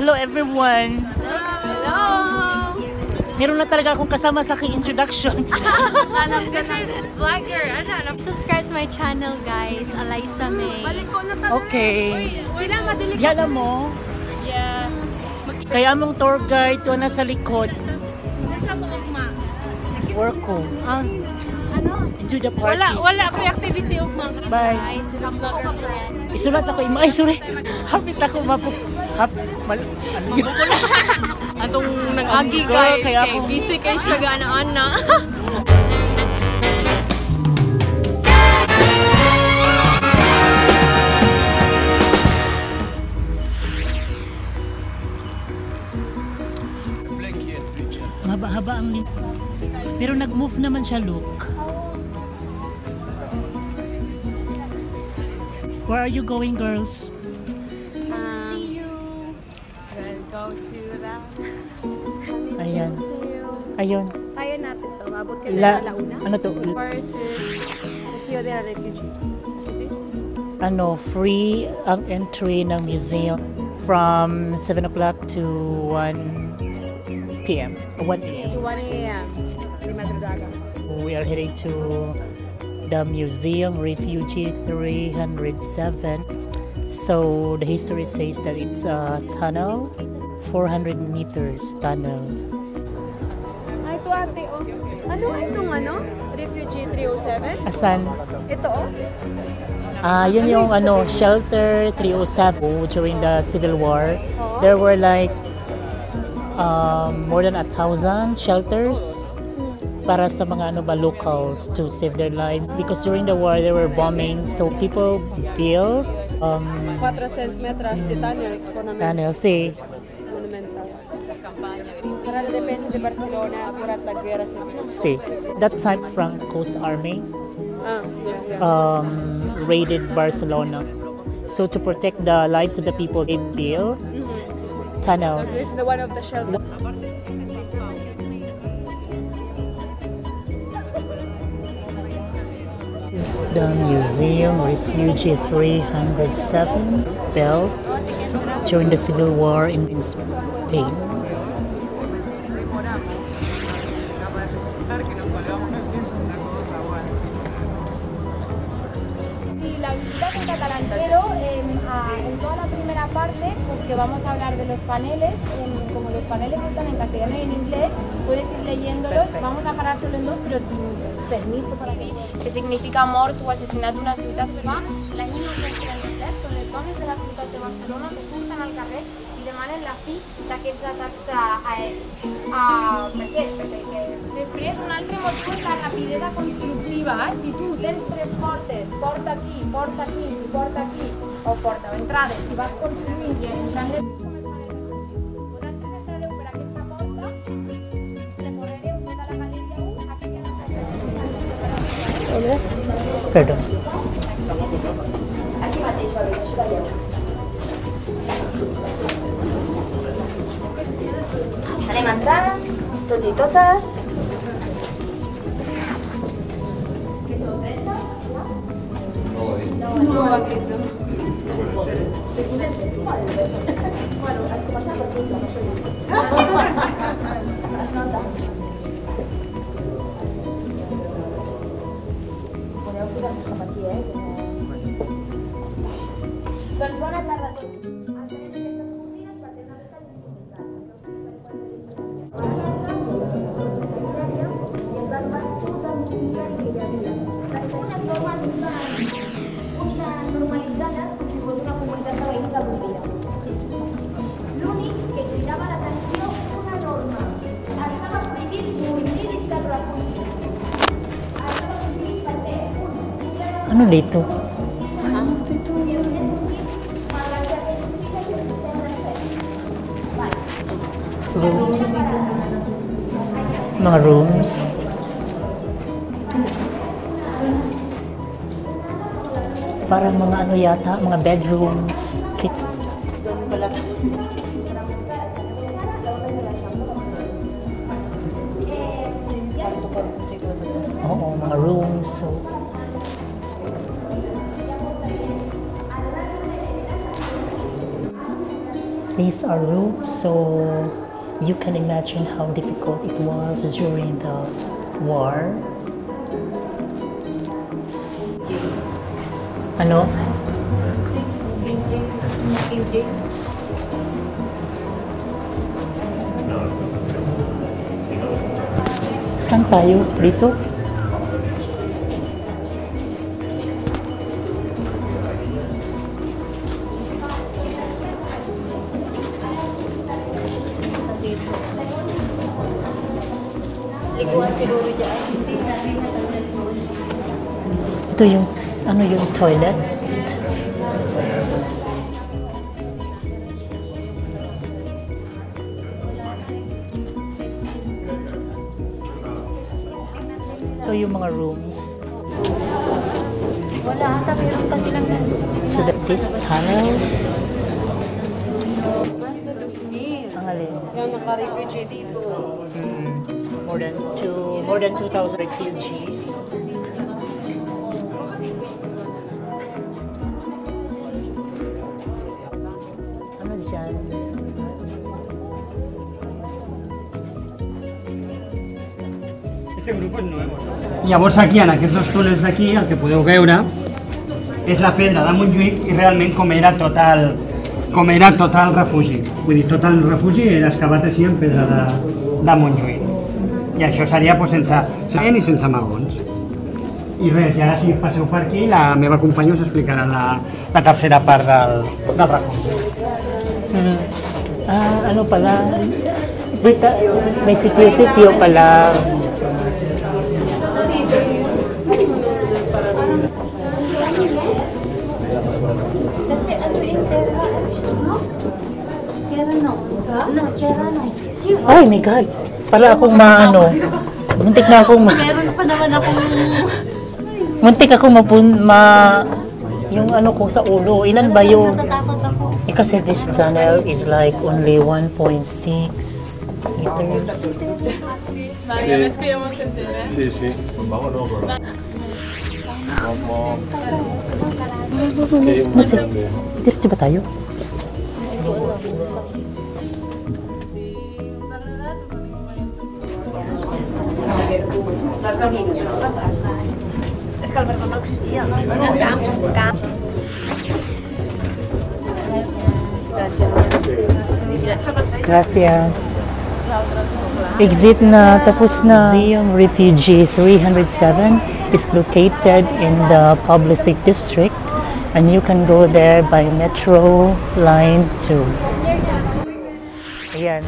Hello everyone! Hello! Meron na talaga akong kasama sa aking introduction. This is vlogger. Subscribe to my channel, guys. Alaysa May. Okay. Yala mo? Yeah. Kaya mong tour guide to na sa likod. Work ko. Enjoy the party. Wala ako activity of mga. Bye. Isulat ako. Ay, sorry. Hapit ako atong nag-agi guys, kay busy kayo siya ganaan na. Mahaba-haba ang link. Pero nag-move naman siya, look. Where are you going, girls? Go to the ayan. Ayun. Kaya natin to. Mabot ka na alauna. Ano to? Museo de la Refugi. Ano, free ang entry ng museum from 7 o'clock to 1 p.m. 1 a.m. To 1 a.m. We are heading to the museum Refugi 307. So the history says that it's a tunnel. 400 meters tunnel. Ay, ito ate, oh. Ano itong ano? Refugi 307? Asan? Ito, oh. Yun yung ano, shelter 307. During the Civil War, there were like more than 1,000 shelters para sa mga ano ba, locals to save their lives. Because during the war, there were bombings, so people built 400 meters de tunnels. Tunnels, eh. De Barcelona durante la guerra civil. Sí. That time Franco's army raided Barcelona. So to protect the lives of the people, they built tunnels. This is the one of the shelters. This is the museum Refugi 307, built during the Civil War in Spain. Porque vamos a hablar de los paneles, como los paneles están en castellano y en inglés, puedes ir leyéndolos. Vamos a parar solo en dos, pero permiso para ti. Que significa mort o asesinato en una ciudad que va, la misma que son les dones de la ciudad de Barcelona que surten al carrer y demanen la fi d'aquests atacs aeris. Després, un altre motiu és la rapidesa constructiva. Si tu tens tres portes, porta aquí, porta aquí, porta aquí, o porta entrades, si vas construint i entrant les... Vosaltres entrareu per aquesta porta, recorrereu tota la galeria 1, aquí que no s'ha de fer. Perdó. Aquí mateix, va bé, això d'allà. Anem entrant, tots i totes. Ano dito? Ano dito? Rooms. Mga rooms. Parang mga ano yata, mga bedrooms. Kit. Oo, mga rooms. So. these are rooms, so you can imagine how difficult it was during the war. Ano? Saan tayo? Dito? Ito yung, ano yung toilet? Ito yung mga rooms. So that this tunnel. Ang alin? More than 2,000 refugees. Ano dyan? Y a vos aquí, en aquests dos túnels d'aquí, el que podeu veure és la pedra de Montjuïc i realment com era total refugi. Vull dir, tot el refugi era excavat així en pedra de Montjuïc. I això seria sense ciment i sense maons. I res, i ara si passeu per aquí, la meva companya us explicarà la tercera part del refugi. Ano pala? May sitio pala. Oh my God! Para akong maano, muntik na akong meron pa naman akong muntik akong yung ano ko sa ulo. Ilan ba yun? Kasi this tunnel is like only 1.6 meters. Sí, sí. Vamos over. Vamos. Diretso ba tayo? És que el Barcelona no existia, no? No, camps. Gràcies. Exit na, tapos na. Museum Refugi 307 is located in the Public District and you can go there by Metro Line 2. Ayan.